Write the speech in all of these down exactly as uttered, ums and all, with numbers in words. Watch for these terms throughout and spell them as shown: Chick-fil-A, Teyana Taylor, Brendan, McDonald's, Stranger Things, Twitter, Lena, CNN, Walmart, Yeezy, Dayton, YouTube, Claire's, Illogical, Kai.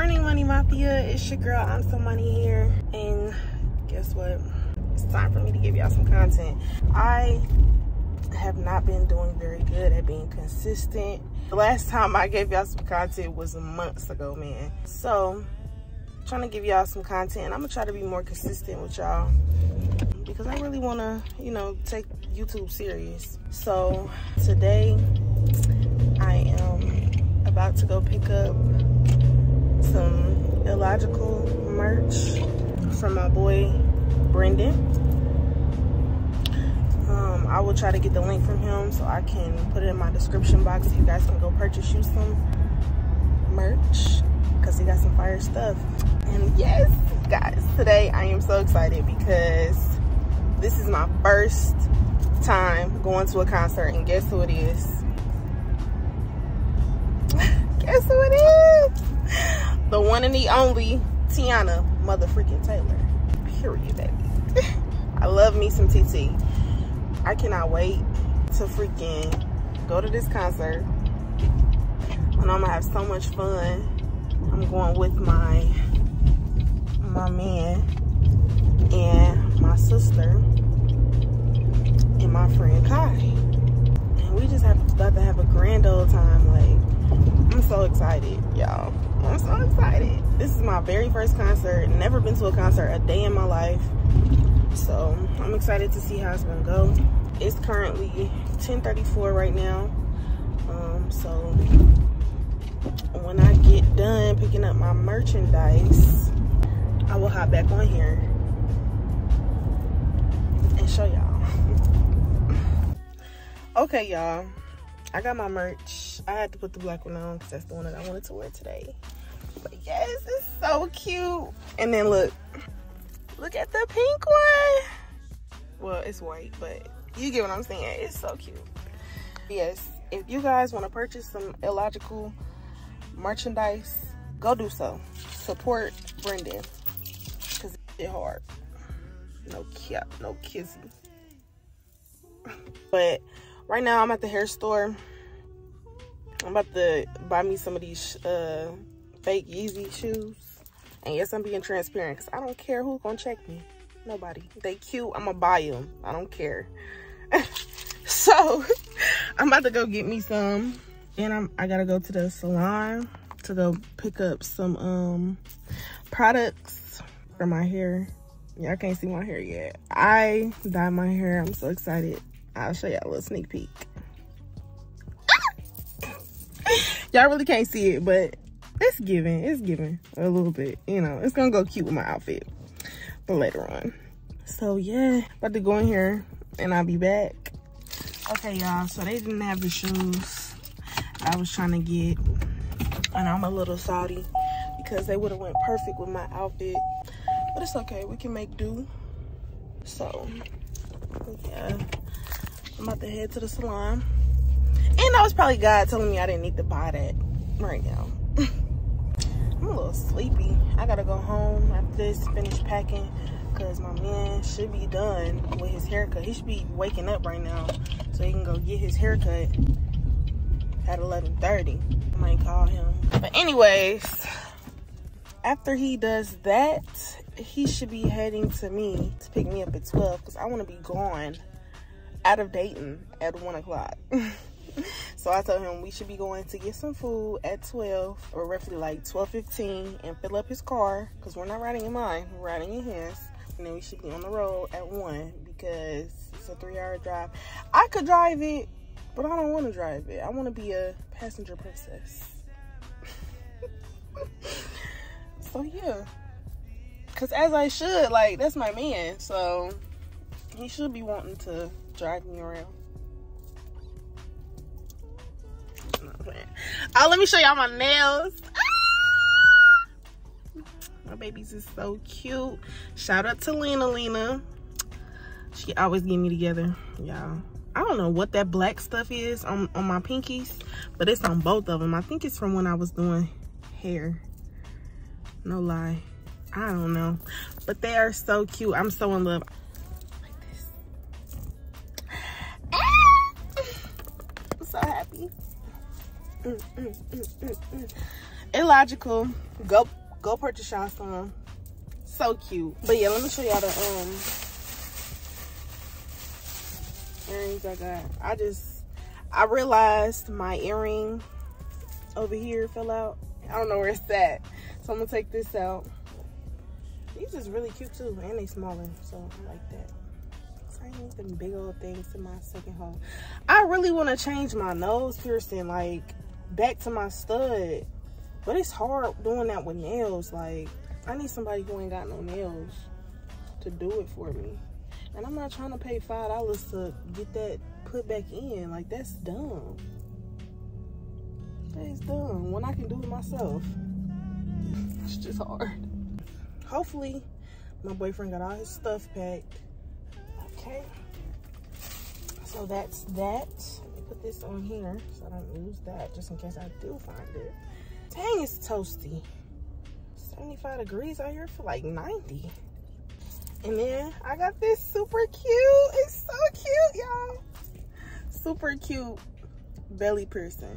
Morning, Money Mafia. It's your girl, I'm So Money here. And guess what? It's time for me to give y'all some content. I have not been doing very good at being consistent. The last time I gave y'all some content was months ago, man. So, I'm trying to give y'all some content. I'm gonna try to be more consistent with y'all because I really wanna, you know, take YouTube serious. So, today I am about to go pick up some illogical merch from my boy Brendan. um I will try to get the link from him so I can put it in my description box so you guys can go purchase you some merch because he got some fire stuff. And yes guys, today I am so excited because this is my first time going to a concert, and guess who it is? Guess who it is? The one and the only Teyana motherfucking Taylor. Period, baby. I love me some T T. I cannot wait to freaking go to this concert. And I'm gonna have so much fun. I'm going with my my man and my sister and my friend Kai. And we just have about to have a grand old time. Like, I'm so excited, y'all. I'm so excited. This is my very first concert. Never been to a concert a day in my life. So I'm excited to see how it's gonna go. It's currently ten thirty-four right now. Um, so when I get done picking up my merchandise, I will hop back on here and show y'all. Okay, y'all. I got my merch. I had to put the black one on because that's the one that I wanted to wear today. But yes, it's so cute. And then look, look at the pink one. Well, it's white, but you get what I'm saying. It's so cute. Yes, if you guys want to purchase some illogical merchandise, go do so. Support Brendan because it's hard. No cap, no kissy. But right now, I'm at the hair store. I'm about to buy me some of these uh, fake Yeezy shoes. And yes, I'm being transparent because I don't care who's going to check me. Nobody. They cute. I'm going to buy them. I don't care. So, I'm about to go get me some. And I'm, I got to go to the salon to go pick up some um, products for my hair. Y'all can't see my hair yet. I dyed my hair. I'm so excited. I'll show y'all a little sneak peek. Ah! Y'all really can't see it, but it's giving. It's giving a little bit. You know, it's going to go cute with my outfit for later on. So, yeah. About to go in here, and I'll be back. Okay, y'all. So, they didn't have the shoes I was trying to get. And I'm a little salty because they would have went perfect with my outfit. But it's okay. We can make do. So, yeah. I'm about to head to the salon. And that was probably God telling me I didn't need to buy that right now. I'm a little sleepy. I gotta go home after this, finish packing, because my man should be done with his haircut. He should be waking up right now so he can go get his haircut at eleven thirty. I might call him. But anyways, after he does that, he should be heading to me to pick me up at twelve because I want to be gone out of Dayton at one o'clock. So I told him we should be going to get some food at twelve, or roughly like twelve fifteen, and fill up his car because we're not riding in mine, we're riding in his. And then we should be on the road at one because it's a three hour drive. I could drive it, but I don't want to drive it. I want to be a passenger princess. So yeah, because as I should, like, that's my man, so he should be wanting to drive me around. I'm not playing. Oh, let me show y'all my nails. Ah! My babies is so cute. Shout out to Lena. Lena, she always get me together, y'all. I don't know what that black stuff is on, on my pinkies, but it's on both of them. I think it's from when I was doing hair. No lie. I don't know. But they are so cute. I'm so in love. So happy. Mm, mm, mm, mm, mm. illogical. Go go purchase y'all some. So cute. But yeah, let me show y'all the um earrings I got. I just I realized my earring over here fell out. I don't know where it's at. So I'm gonna take this out. These is really cute too, and they smaller, so I like that. I need them big old things in my second home. I really want to change my nose piercing, like back to my stud, but it's hard doing that with nails. Like I need somebody who ain't got no nails to do it for me, and I'm not trying to pay five dollars to get that put back in. Like that's dumb. That's dumb. When I can do it myself, it's just hard. Hopefully, my boyfriend got all his stuff packed. Okay, so that's that. Let me put this on here so I don't lose that, just in case I do find it. Dang, it's toasty. seventy-five degrees out here for like ninety. And then I got this super cute. It's so cute, y'all. Super cute belly piercing.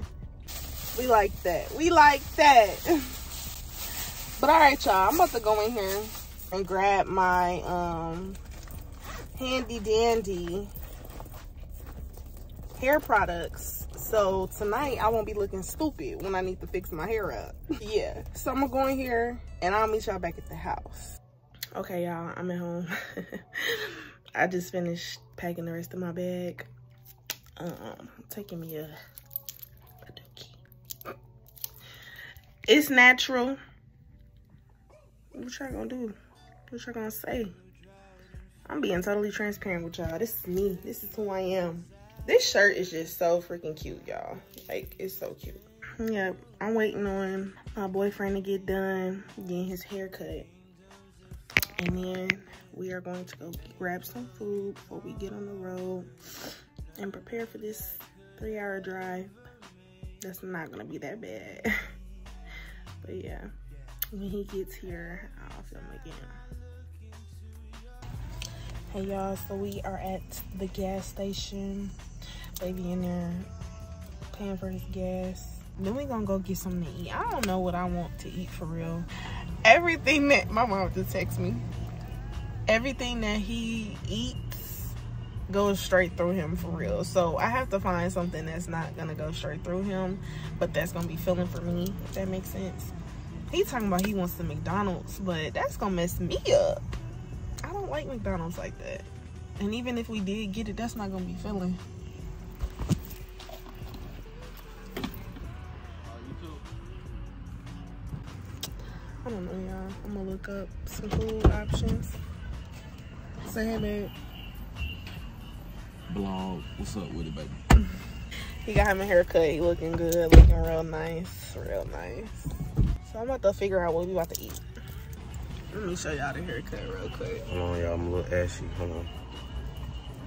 We like that. We like that. But all right, y'all. I'm about to go in here and grab my um. handy dandy hair products, so tonight I won't be looking stupid when I need to fix my hair up. Yeah, so I'm gonna go in here and I'll meet y'all back at the house. Okay, y'all, I'm at home. I just finished packing the rest of my bag. Um taking me a, a dookie. It's natural. What y'all gonna do? What y'all gonna say? I'm being totally transparent with y'all. This is me. This is who I am. This shirt is just so freaking cute, y'all. Like, it's so cute. Yep, I'm waiting on my boyfriend to get done getting his hair cut. And then we are going to go grab some food before we get on the road and prepare for this three-hour drive. That's not going to be that bad. But, yeah, when he gets here, I'll film again. Hey y'all, so we are at the gas station. Baby in there paying for his gas. Then we gonna go get something to eat. I don't know what I want to eat for real. Everything that, my mom just texted me. Everything that he eats goes straight through him for real. So I have to find something that's not gonna go straight through him, but that's gonna be filling for me, if that makes sense. He's talking about he wants the McDonald's, but that's gonna mess me up. I don't like McDonald's like that. And even if we did get it, that's not gonna be filling. I don't know, y'all. I'm gonna look up some food options. Say hey, babe. Blog. What's up with it, baby? He got him a haircut. He looking good, looking real nice, real nice. So I'm about to figure out what we about to eat. Let me show y'all the haircut real quick. Hold on, y'all. I'm a little ashy. Hold on.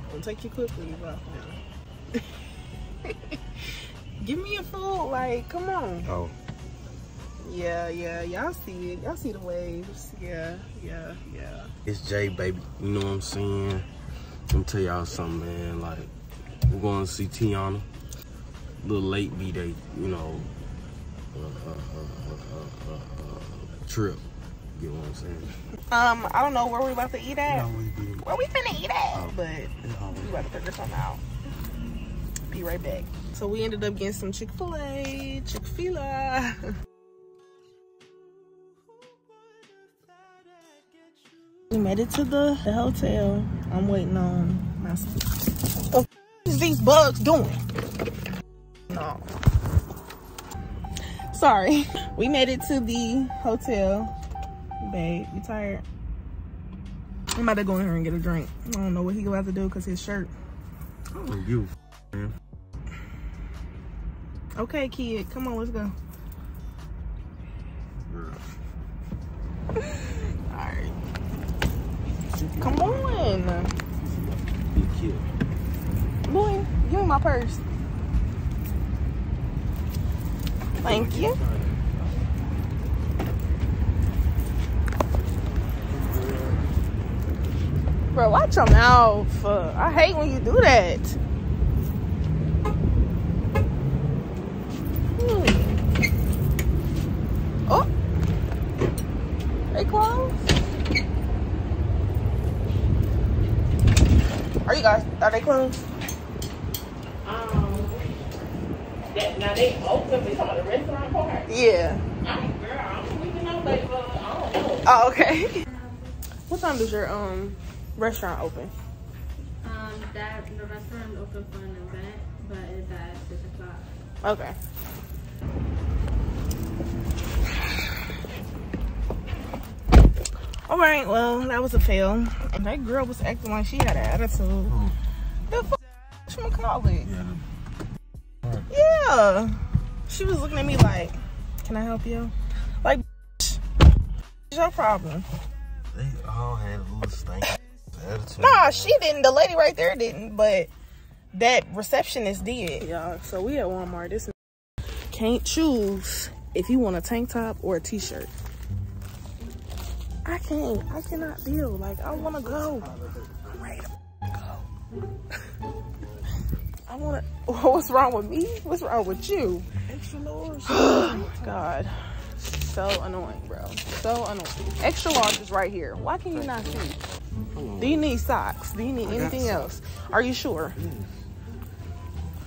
I'm gonna take you quickly, bro. Give me your food. Like, come on. Oh. Yeah, yeah. Y'all see it. Y'all see the waves. Yeah, yeah, yeah. It's Jay, baby. You know what I'm saying? Let me tell y'all something, man. Like, we're going to see Teyana. A little late B-Day, you know, uh, uh, uh, uh, uh, uh, trip. You know what I'm saying? Um, I don't know where we about to eat at. Where we finna eat at? Um, but we about to figure something out. Be right back. So we ended up getting some Chick-fil-A, Chick-fil-A. We made it to the, the hotel. I'm waiting on my sleep. Oh, what is these bugs doing? No. Sorry. We made it to the hotel. Babe, you tired? I'm about to go in here and get a drink. I don't know what he about to do because his shirt. Oh, you, man. Okay, kid. Come on, let's go. All right. Come on. Be cute. Boy, give me my purse. Thank you. Bro, watch your mouth. Uh, I hate when you do that. Mm. They closed? Are you guys, are they closed? Um, that, now they open, they talking about the restaurant part? Yeah. I, girl, I'm sleeping up, like, uh, I don't know. Oh, okay. What time does your, um, restaurant open? Um, that, the restaurant is open for an event, but it's at six o'clock. Okay. All right, well, that was a fail. And that girl was acting like she had an attitude. Oh. The fuck from college. Yeah. Right. Yeah. She was looking at me like, can I help you? Like, bitch, it's your problem. They all had a little stank attitude. Nah, she didn't. The lady right there didn't, but that receptionist did, y'all. So we at Walmart. This can't choose if you want a tank top or a t-shirt. I can't. I cannot deal. Like, I want to go. I'm ready to go. I want to. What's wrong with me? What's wrong with you? Extra large. Oh, my God. So annoying, bro. So annoying. Extra large is right here. Why can you not see? Do you need socks? Do you need anything else? Are you sure?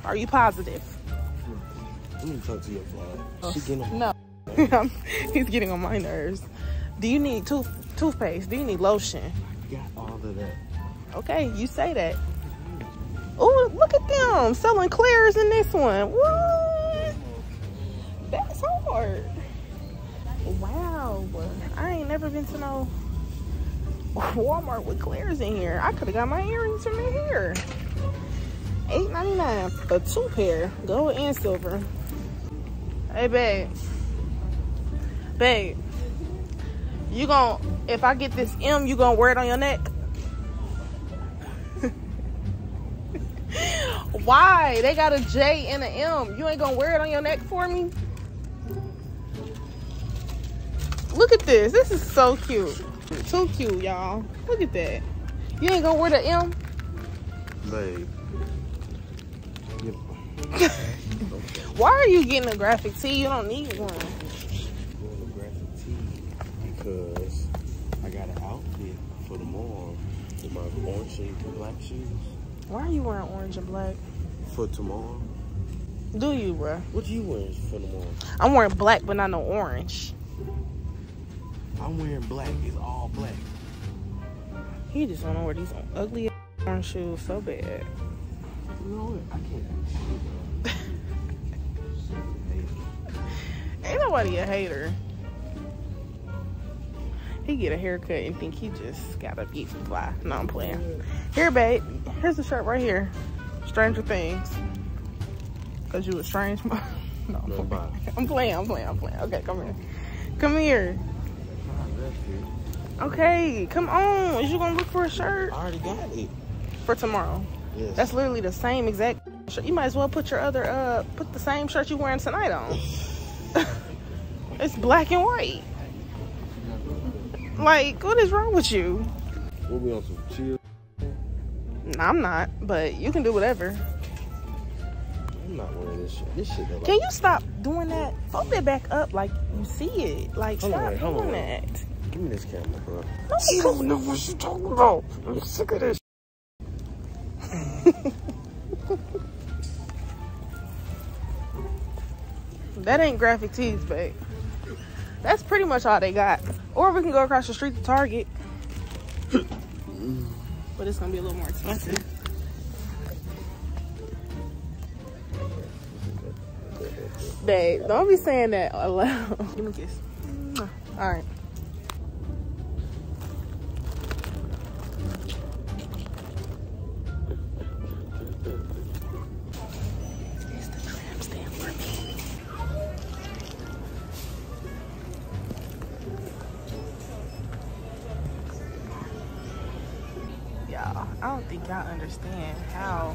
Are you positive? Let me talk to your vlog. She getting on my nerves. No. He's getting on my nerves. Do you need tooth toothpaste? Do you need lotion? I got all of that. Okay, you say that. Oh, look at them selling Claire's in this one. What? That's hard. Wow. I ain't never been to no Walmart with Claire's in here. I could have got my earrings from in here. eight ninety-nine for two pair, gold and silver. Hey, babe. Babe. You gon' if I get this M, you gonna wear it on your neck? Why? They got a J and an M. You ain't gonna wear it on your neck for me? Look at this. This is so cute. Too cute, y'all. Look at that. You ain't gonna wear the M? Babe. Why are you getting a graphic tee? You don't need one. Because I got an outfit for the mall with my orange and black shoes. Why are you wearing orange and black? For tomorrow. Do you, bro? What you wearing for tomorrow? I'm wearing black, but not no orange. I'm wearing black. It's all black. He just wanna wear these ugly orange shoes so bad. You know what? I can't. Ain't nobody a hater. He get a haircut and think he just got a beat fly. No, I'm playing. Here, babe. Here's the shirt right here. Stranger Things. Cause you a strange mom. No, I'm playing. I'm playing. I'm playing. I'm playing. Okay, come here. Come here. Okay, come on. Is you gonna look for a shirt? I already got it for tomorrow. Yes. That's literally the same exact shirt. You might as well put your other uh, put the same shirt you wearing tonight on. It's black and white. Like, what is wrong with you? We'll be on some chill. Nah, I'm not, but you can do whatever. I'm not wearing this shit. This shit though, like, can you stop doing that? Fold it back up like you see it. Like, hold stop on, doing on. that. Give me this camera, bro. No, you don't know what you talking about. I'm sick of this. That ain't graphic tees, babe. That's pretty much all they got. Or we can go across the street to Target. But it's gonna be a little more expensive. Babe, don't be saying that aloud. Give me a kiss. All right. I don't think y'all understand how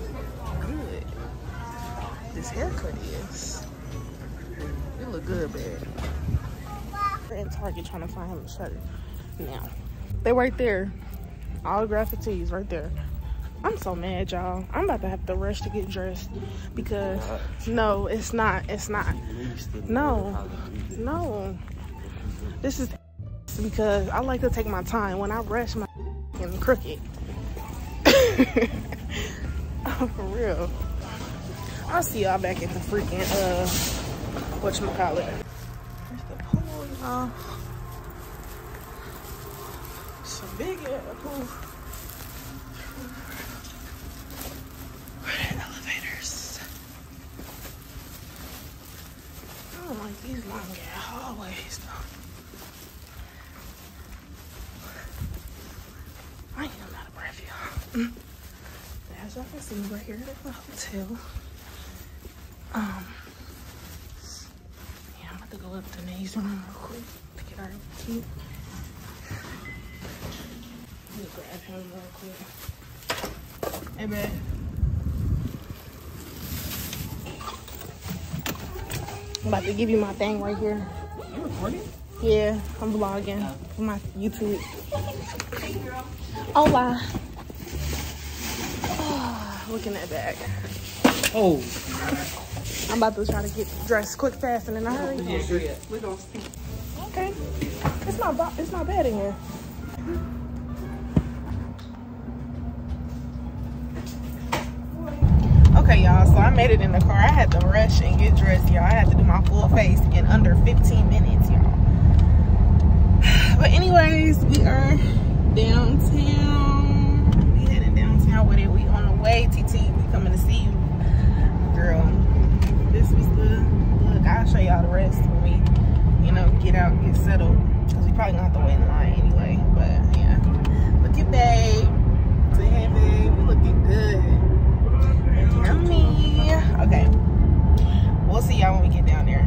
good this haircut is. It look good, babe. We're in Target trying to find him a shirt now. They right there. All the graphic tees right there. I'm so mad, y'all. I'm about to have to rush to get dressed because no, it's not. It's not. No. No. This is steps because I like to take my time. When I rush, my I'm crooked. Oh, for real. I'll see y'all back at the freaking uh whatchamacallit. There's the pool, y'all. It's a big ass pool. Where the elevators? I don't like these long ass hallways though. I am out of breath, y'all. As y'all can see, we're here at the hotel. Um, yeah, I'm about to go up to Naee's room real quick to get our tea. Let me grab him real quick. Hey, babe. I'm about to give you my thing right here. You recording? Yeah, I'm vlogging uh, for my YouTube. Hey, girl. Hola. Oh, look in that bag. Oh. I'm about to try to get dressed quick, fast, and then I hurry. Yeah, sure, yeah. We're gonna see. Okay. It's not, it's not bad in here. Okay, y'all, so I made it in the car. I had to rush and get dressed, y'all. I had to do my full face in under fifteen minutes, y'all. But anyways, we are downtown. We headed downtown with it. We on the way. T T, we coming to see you, girl. This was the look. I'll show y'all the rest when we, you know, get out, get settled, because we probably gonna have to wait in line anyway. But yeah, look at babe. Say hey babe, we looking good. Yummy. Okay, we'll see y'all when we get down there.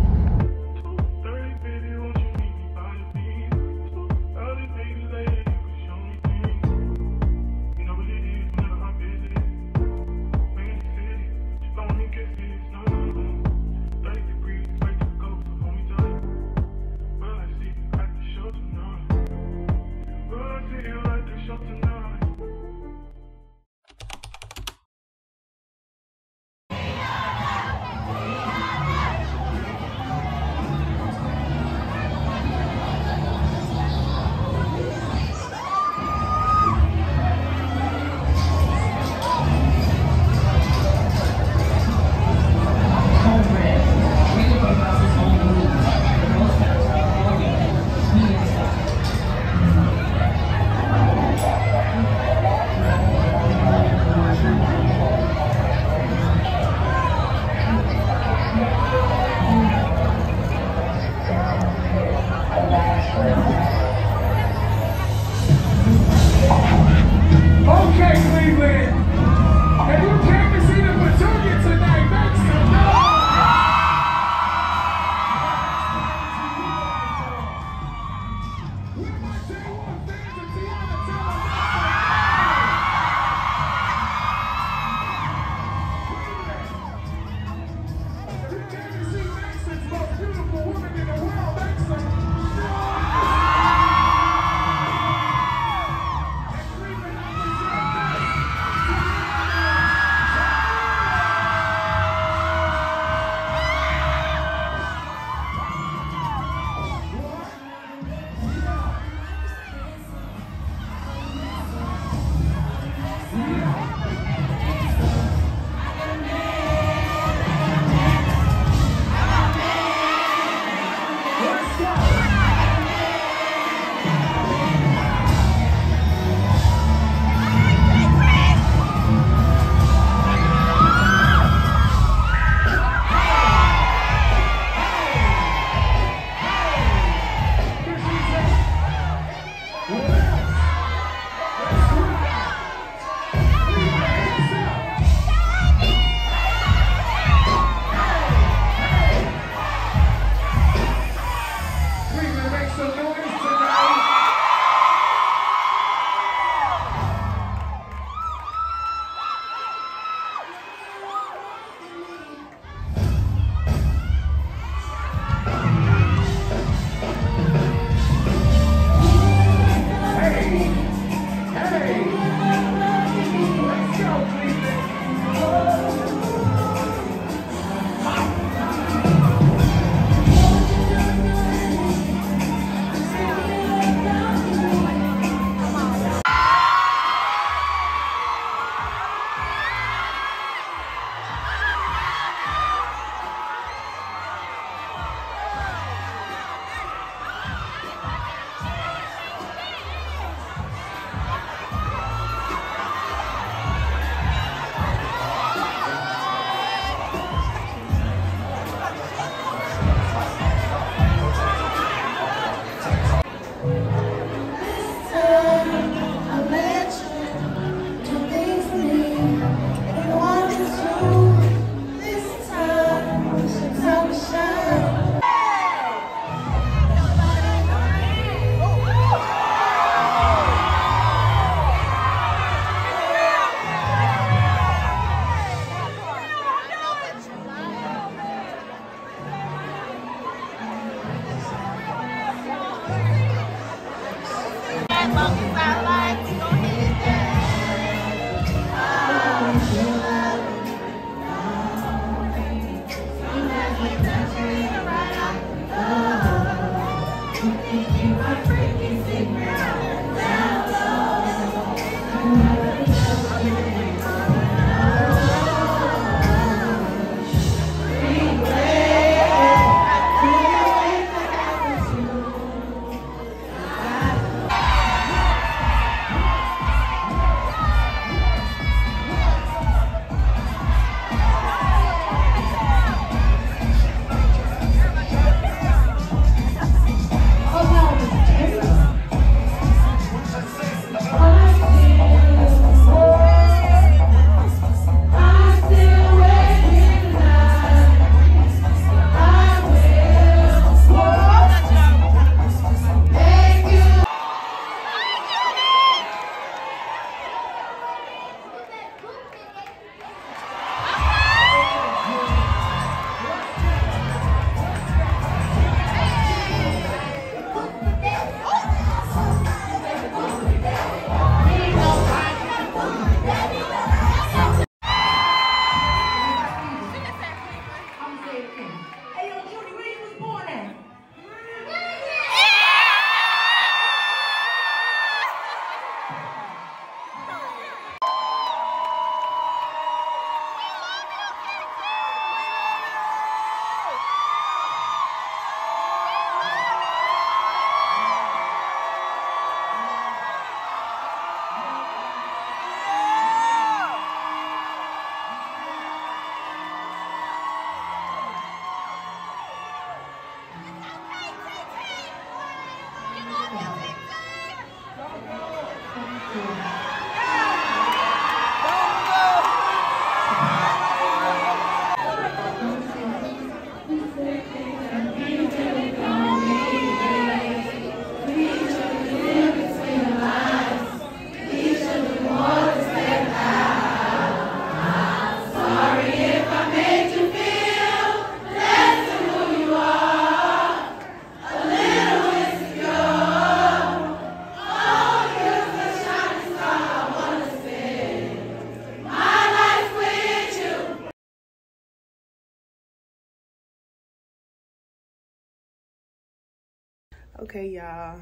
Okay, y'all,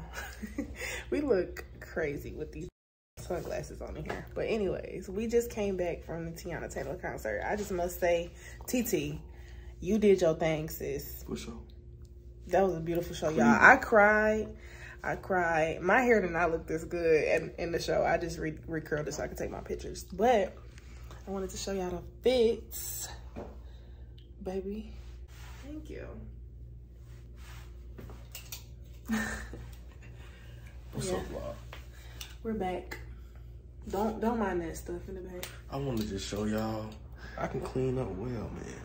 we look crazy with these sunglasses on in here. But anyways, we just came back from the Teyana Taylor concert. I just must say, T T, you did your thing, sis. For sure. That was a beautiful show, y'all. I cried. I cried. My hair did not look this good in, in the show. I just re recurled it so I could take my pictures. But I wanted to show y'all the fits. Baby, thank you. What's yeah. up, vlog? We're back. Don't don't mind that stuff in the back. I want to just show y'all I can clean up well, man.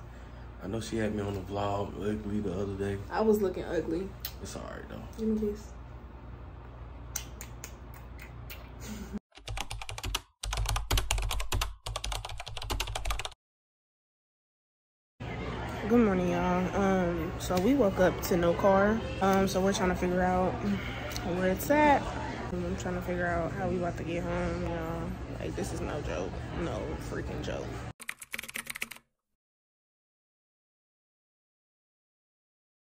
I know she had me on the vlog ugly the other day. I was looking ugly. It's alright though. Give me this. Good morning, y'all. Um, so we woke up to no car. Um, so we're trying to figure out where it's at. I'm trying to figure out how we about to get home, y'all. Like, this is no joke, no freaking joke.